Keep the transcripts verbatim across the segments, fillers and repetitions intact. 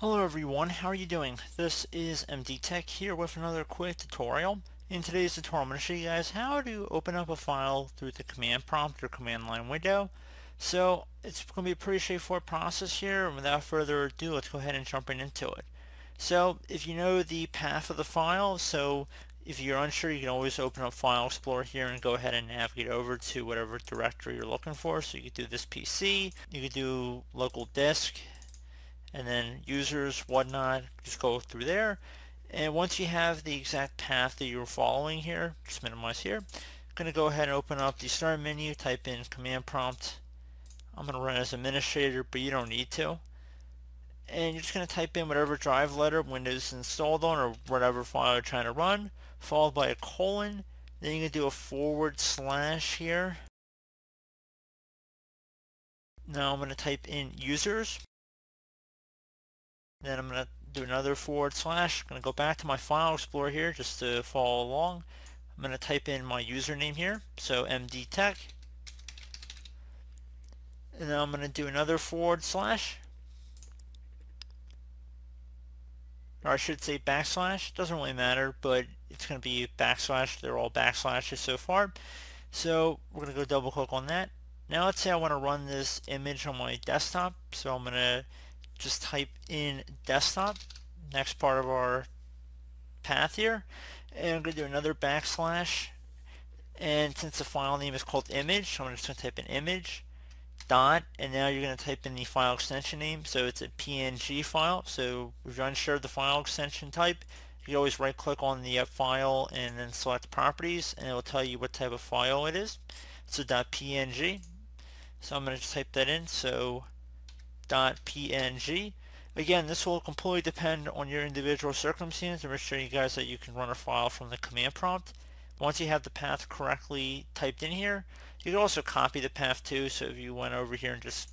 Hello everyone, how are you doing? This is M D Tech here with another quick tutorial. In today's tutorial I'm going to show you guys how to open up a file through the command prompt or command line window. So it's going to be a pretty straightforward process here, and without further ado let's go ahead and jump right into it. So if you know the path of the file, so if you're unsure you can always open up File Explorer here and go ahead and navigate over to whatever directory you're looking for. So you could do this P C, you could do local disk, and then users, whatnot, just go through there. And once you have the exact path that you're following here, just minimize here, I'm going to go ahead and open up the start menu, type in command prompt. I'm going to run as administrator, but you don't need to. And you're just going to type in whatever drive letter Windows installed on or whatever file you're trying to run, followed by a colon. Then you can do a forward slash here. Now I'm going to type in users. Then I'm going to do another forward slash. I'm going to go back to my File Explorer here just to follow along. I'm going to type in my username here, so M D Tech. And then I'm going to do another forward slash. Or I should say backslash. Doesn't really matter, but it's going to be backslash. They're all backslashes so far. So we're going to go double click on that. Now let's say I want to run this image on my desktop. So I'm going to just type in desktop, next part of our path here, and I'm going to do another backslash. And since the file name is called image, I'm just going to type in image dot, and now you're going to type in the file extension name. So it's a P N G file, so if you're unsure of the file extension type, you always right click on the file and then select properties, and it will tell you what type of file it is. So .png, so I'm going to just type that in, so .png. Again, this will completely depend on your individual circumstance, and we're showing you guys that you can run a file from the command prompt. Once you have the path correctly typed in here, you can also copy the path too. So if you went over here and just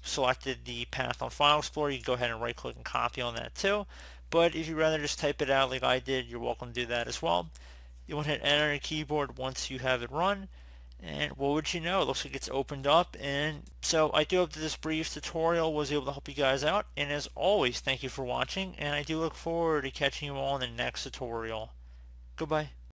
selected the path on File Explorer, you can go ahead and right click and copy on that too. But if you'd rather just type it out like I did, you're welcome to do that as well. You want to hit enter on your keyboard once you have it run. And what would you know, it looks like it's opened up. And so I do hope that this brief tutorial was able to help you guys out. And as always, thank you for watching, and I do look forward to catching you all in the next tutorial. Goodbye.